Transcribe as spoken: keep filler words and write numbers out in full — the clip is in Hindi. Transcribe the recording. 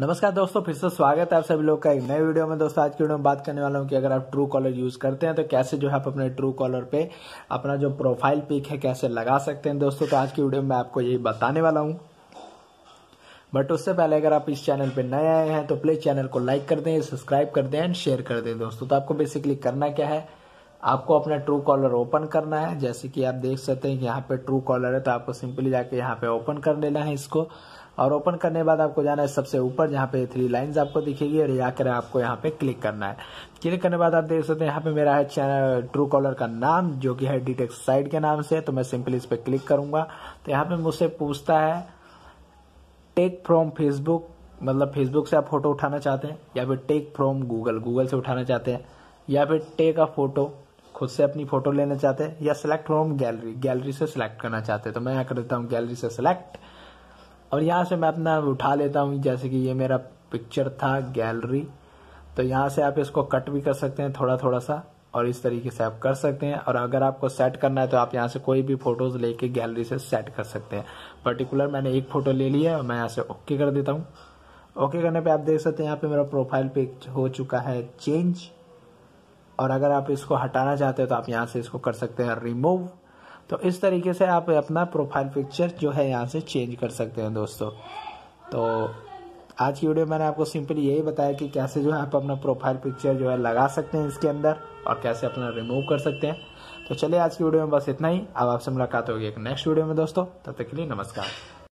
नमस्कार दोस्तों, फिर से स्वागत है आप सभी लोग का एक नए वीडियो में। दोस्तों आज की वीडियो में बात करने वाला हूं कि अगर आप ट्रू कॉलर यूज करते हैं तो कैसे जो है आप अपने ट्रू कॉलर पे अपना जो प्रोफाइल पिक है कैसे लगा सकते हैं दोस्तों। तो आज की वीडियो में आपको यही बताने वाला हूं, बट उससे पहले अगर आप इस चैनल पे नए आए हैं तो प्लीज चैनल को लाइक कर दें, सब्सक्राइब कर दें एंड शेयर कर दें दोस्तों। तो आपको बेसिकली करना क्या है, आपको अपना ट्रू कॉलर ओपन करना है। जैसे कि आप देख सकते हैं कि यहाँ पे ट्रू कॉलर है, तो आपको सिंपली जाके यहाँ पे ओपन कर लेना है इसको। और ओपन करने के बाद आपको जाना है सबसे ऊपर, जहाँ पे थ्री लाइंस आपको दिखेगी, और यहाँ कर आपको यहाँ पे क्लिक करना है। क्लिक करने के बाद आप देख सकते हैं यहाँ पे मेरा है चैनल ट्रू कॉलर का नाम, जो कि है डिटेक्ट साइट के नाम से। तो मैं सिंपली इस पर क्लिक करूंगा तो यहाँ पे मुझसे पूछता है टेक फ्रॉम फेसबुक, मतलब फेसबुक से आप फोटो उठाना चाहते हैं, या फिर टेक फ्रॉम गूगल, गूगल से उठाना चाहते हैं, या फिर टेक अ फोटो, खुद से अपनी फोटो लेना चाहते हैं, या सिलेक्ट फ्रॉम गैलरी, गैलरी से सिलेक्ट करना चाहते हैं। तो मैं यहाँ कर देता हूँ गैलरी से सिलेक्ट, और यहाँ से मैं अपना उठा लेता हूँ। जैसे कि ये मेरा पिक्चर था गैलरी, तो यहाँ से आप इसको कट भी कर सकते हैं थोड़ा थोड़ा सा, और इस तरीके से आप कर सकते हैं। और अगर आपको सेट करना है तो आप यहाँ से कोई भी फोटोज लेके गैलरी से सेट कर सकते हैं। पर्टिकुलर मैंने एक फोटो ले ली है और मैं यहाँ से ओके कर देता हूँ। ओके करने पे आप देख सकते हैं यहाँ पे मेरा प्रोफाइल पिक हो चुका है चेंज। और अगर आप इसको हटाना चाहते हो तो आप यहाँ से इसको कर सकते हैं रिमूव। तो इस तरीके से आप अपना प्रोफाइल पिक्चर जो है यहाँ से चेंज कर सकते हैं दोस्तों। तो आज की वीडियो मैंने आपको सिंपली यही बताया कि कैसे जो है आप अपना प्रोफाइल पिक्चर जो है लगा सकते हैं इसके अंदर, और कैसे अपना रिमूव कर सकते हैं। तो चलिए आज की वीडियो में बस इतना ही। अब आपसे मुलाकात होगी एक नेक्स्ट वीडियो में दोस्तों। तब तक के लिए नमस्कार।